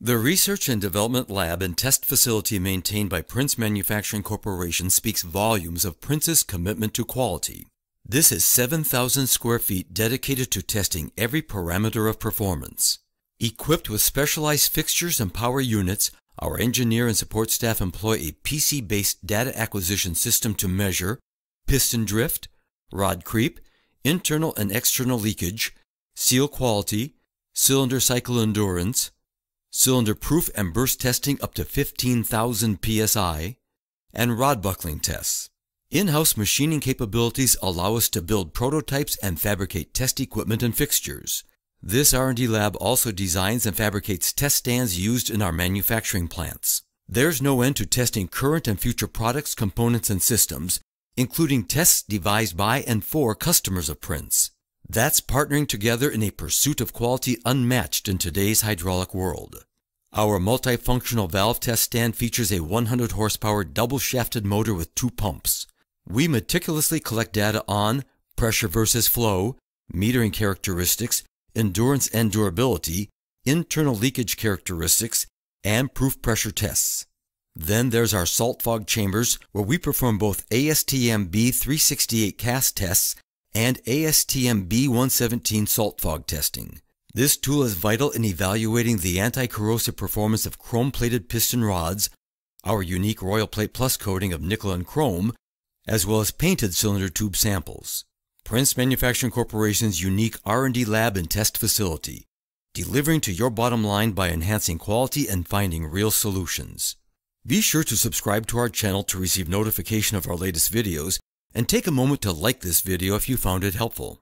The research and development lab and test facility maintained by Prince Manufacturing Corporation speaks volumes of Prince's commitment to quality. This is 7,000 square feet dedicated to testing every parameter of performance. Equipped with specialized fixtures and power units, our engineer and support staff employ a PC-based data acquisition system to measure piston drift, rod creep, internal and external leakage, seal quality, cylinder cycle endurance, cylinder proof and burst testing up to 15,000 PSI, and rod buckling tests. In-house machining capabilities allow us to build prototypes and fabricate test equipment and fixtures. This R&D lab also designs and fabricates test stands used in our manufacturing plants. There's no end to testing current and future products, components, and systems, including tests devised by and for customers of Prince. That's partnering together in a pursuit of quality unmatched in today's hydraulic world. Our multifunctional valve test stand features a 100-horsepower double-shafted motor with 2 pumps. We meticulously collect data on pressure versus flow, metering characteristics, endurance and durability, internal leakage characteristics, and proof pressure tests. Then there's our salt fog chambers, where we perform both ASTM B 368 CASS tests and ASTM B 117 salt fog testing. This tool is vital in evaluating the anti-corrosive performance of chrome-plated piston rods, our unique Royal Plate Plus coating of nickel and chrome, as well as painted cylinder tube samples. Prince Manufacturing Corporation's unique R&D lab and test facility, delivering to your bottom line by enhancing quality and finding real solutions. Be sure to subscribe to our channel to receive notification of our latest videos, and take a moment to like this video if you found it helpful.